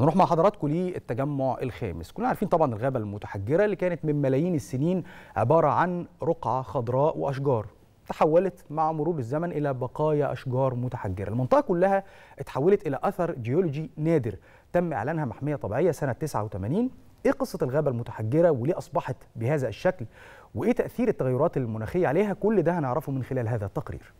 هنروح مع حضراتكم للتجمع الخامس. كلنا عارفين طبعا الغابة المتحجرة اللي كانت من ملايين السنين عبارة عن رقعة خضراء وأشجار، تحولت مع مرور الزمن إلى بقايا أشجار متحجرة. المنطقة كلها اتحولت إلى أثر جيولوجي نادر تم إعلانها محمية طبيعية سنة 89. إيه قصة الغابة المتحجرة وليه أصبحت بهذا الشكل؟ وإيه تأثير التغيرات المناخية عليها؟ كل ده هنعرفه من خلال هذا التقرير.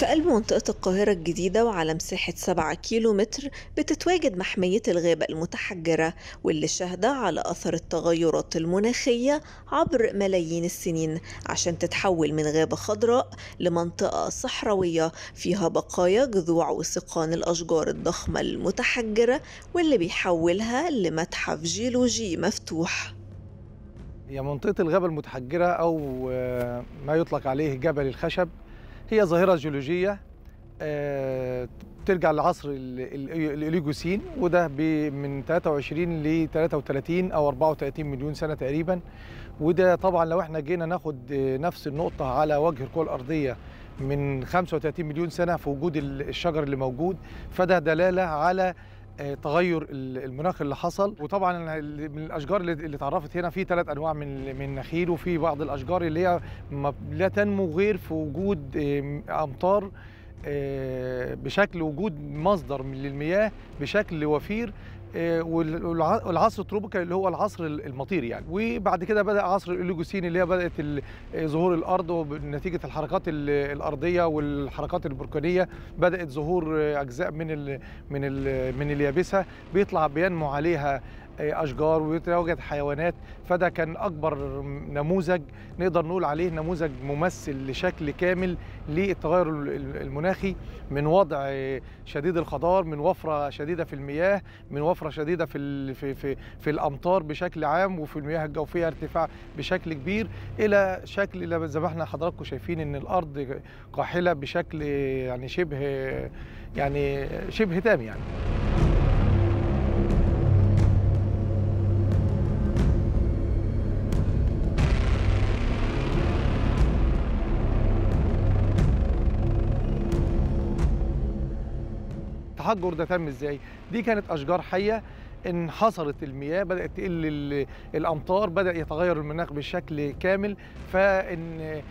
في قلب منطقة القاهرة الجديدة وعلى مساحة 7 كيلومتر بتتواجد محمية الغابة المتحجرة، واللي شهد على أثر التغيرات المناخية عبر ملايين السنين عشان تتحول من غابة خضراء لمنطقة صحراوية فيها بقايا جذوع وسقان الأشجار الضخمة المتحجرة، واللي بيحولها لمتحف جيولوجي مفتوح. هي منطقة الغابة المتحجرة أو ما يطلق عليه جبل الخشب هي ظاهرة جيولوجية ترجع لعصر الأليجوسين، وده من 23 ل 33 أو 34 مليون سنة تقريبا. وده طبعا لو احنا جينا ناخد نفس النقطة على وجه الكرة الأرضية من 35 مليون سنة في وجود الشجر اللي موجود، فده دلالة على تغير المناخ اللي حصل. وطبعا من الاشجار اللي اتعرفت هنا في 3 انواع من النخيل، وفي بعض الاشجار اللي هي لا تنمو غير في وجود امطار، بشكل وجود مصدر من المياه بشكل وفير، والعصر التروبكا اللي هو العصر المطير يعني. وبعد كده بدأ عصر الأليجوسين اللي هي بدأت ظهور الأرض، ونتيجة الحركات الأرضية والحركات البركانية بدأت ظهور أجزاء من اليابسة بيطلع بينمو عليها أشجار ويتواجد حيوانات. فده كان أكبر نموذج نقدر نقول عليه نموذج ممثل لشكل كامل للتغير المناخي، من وضع شديد الخضار، من وفرة شديدة في المياه، من وفرة شديدة في في في, في الأمطار بشكل عام، وفي المياه الجوفية ارتفاع بشكل كبير، إلى شكل زي ما احنا حضراتكم شايفين إن الأرض قاحلة بشكل يعني شبه تام يعني. التحجر ده تم ازاي؟ دي كانت اشجار حيه انحصرت المياه، بدات تقل الامطار، بدا يتغير المناخ بشكل كامل، فان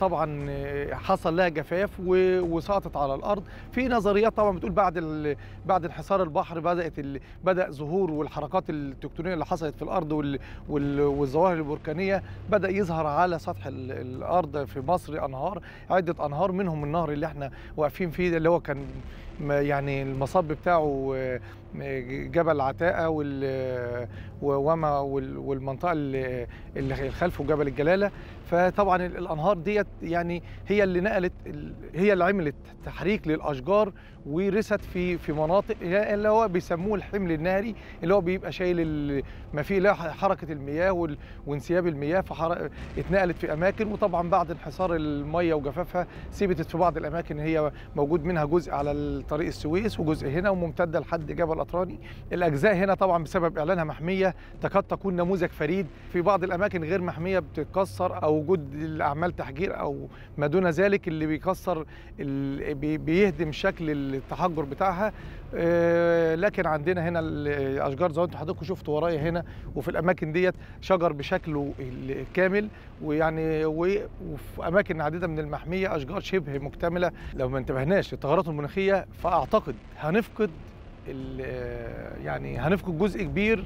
طبعا حصل لها جفاف وسقطت على الارض. في نظريات طبعا بتقول بعد انحسار البحر بدا ظهور والحركات التكتونيه اللي حصلت في الارض والظواهر البركانيه بدا يظهر على سطح الارض في مصر عده انهار، منهم النهر اللي احنا واقفين فيه اللي هو كان يعني المصب بتاعه جبل عتاقه وما والمنطقه اللي خلفه جبل الجلاله. فطبعا الانهار ديت يعني هي اللي نقلت، هي اللي عملت تحريك للاشجار ورست في مناطق اللي هو بيسموه الحمل النهري، اللي هو بيبقى شايل ما فيه لا حركه المياه وانسياب المياه، اتنقلت في اماكن. وطبعا بعد انحسار الميه وجفافها سيبتت في بعض الاماكن، هي موجود منها جزء على طريق السويس وجزء هنا وممتده لحد جبل أطراني. الاجزاء هنا طبعا بسبب اعلانها محميه تكاد تكون نموذج فريد، في بعض الاماكن غير محميه بتتكسر او وجود اعمال تحجير او ما دون ذلك اللي بيكسر بيهدم شكل التحجر بتاعها. لكن عندنا هنا الاشجار زي ما انتم حضراتكم شفتوا ورايا هنا وفي الاماكن ديت شجر بشكله الكامل، ويعني وفي اماكن عديده من المحميه اشجار شبه مكتمله. لو ما انتبهناش للتغيرات المناخيه فاعتقد هنفقد جزء كبير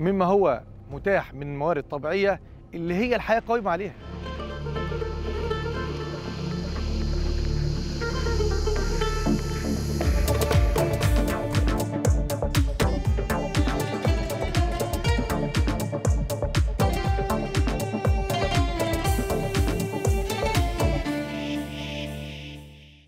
مما هو متاح من موارد طبيعيه اللي هي الحياة قائمة عليها.